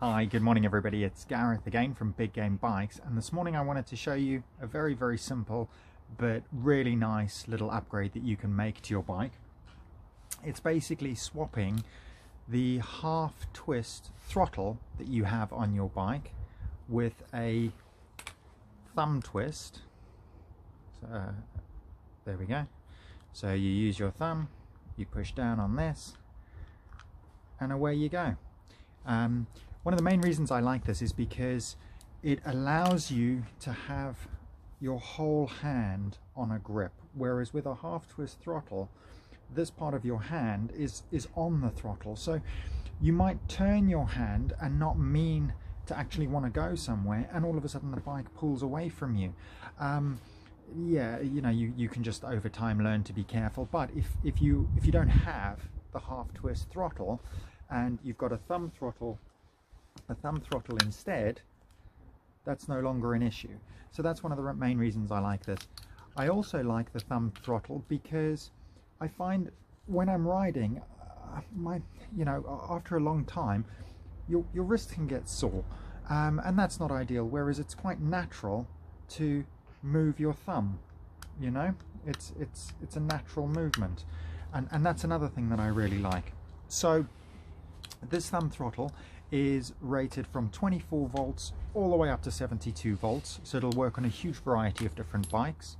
Hi, good morning everybody, it's Gareth again from Big Game Bikes, and this morning I wanted to show you a very simple but really nice little upgrade that you can make to your bike. It's basically swapping the half twist throttle that you have on your bike with a thumb twist. So, there we go. So you use your thumb, you push down on this, and away you go. One of the main reasons I like this is because it allows you to have your whole hand on a grip, whereas with a half twist throttle, this part of your hand is on the throttle. So you might turn your hand and not mean to actually want to go somewhere, and all of a sudden the bike pulls away from you. Yeah, you know, you can just over time learn to be careful, but if you don't have the half twist throttle and you've got a thumb throttle instead, that's no longer an issue. So that's one of the main reasons I like this. I also like the thumb throttle because I find when I'm riding, after a long time, your wrist can get sore, and that's not ideal, whereas it's quite natural to move your thumb, you know, it's a natural movement, and that's another thing that I really like. So this thumb throttle is rated from 24 volts all the way up to 72 volts, so it'll work on a huge variety of different bikes.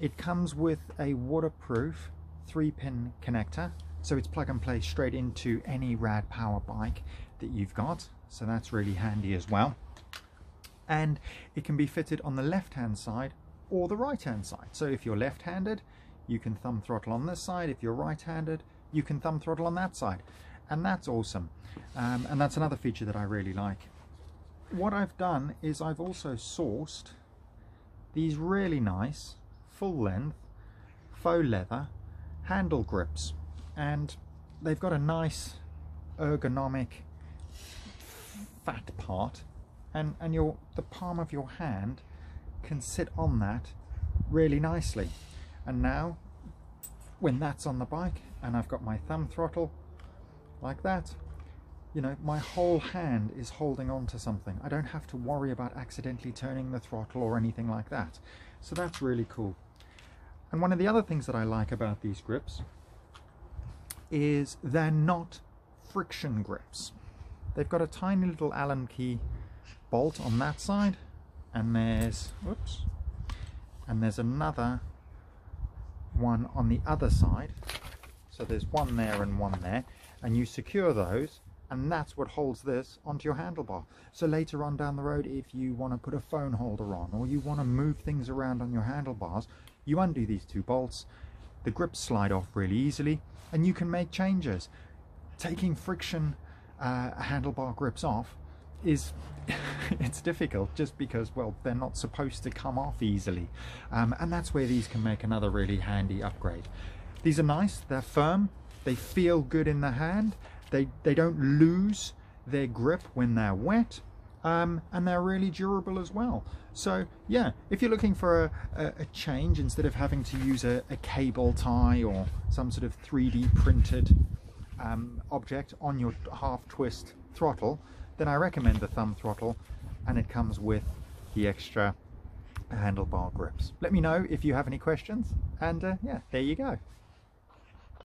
It comes with a waterproof 3-pin connector, so it's plug and play straight into any RAD Power bike that you've got, so that's really handy as well. And it can be fitted on the left-hand side or the right-hand side. So if you're left-handed, you can thumb throttle on this side. If you're right-handed, you can thumb throttle on that side. And that's awesome. And that's another feature that I really like. What I've done is I've also sourced these really nice full-length faux leather handle grips. And they've got a nice ergonomic fat part, and the palm of your hand can sit on that really nicely. And now, when that's on the bike and I've got my thumb throttle like that, you know, my whole hand is holding on to something. I don't have to worry about accidentally turning the throttle or anything like that. So that's really cool. And one of the other things that I like about these grips is they're not friction grips. They've got a tiny little Allen key bolt on that side, and there's another one on the other side. So there's one there and one there, and you secure those, and that's what holds this onto your handlebar. So later on down the road, if you want to put a phone holder on, or you want to move things around on your handlebars, you undo these two bolts, the grips slide off really easily, and you can make changes. Taking friction handlebar grips off is it's difficult, just because, well, they're not supposed to come off easily, and that's where these can make another really handy upgrade. These are nice, they're firm, they feel good in the hand, they don't lose their grip when they're wet, and they're really durable as well. So yeah, if you're looking for a change, instead of having to use a cable tie or some sort of 3D printed object on your half twist throttle, then I recommend the thumb throttle, and it comes with the extra handlebar grips. Let me know if you have any questions, and yeah, there you go.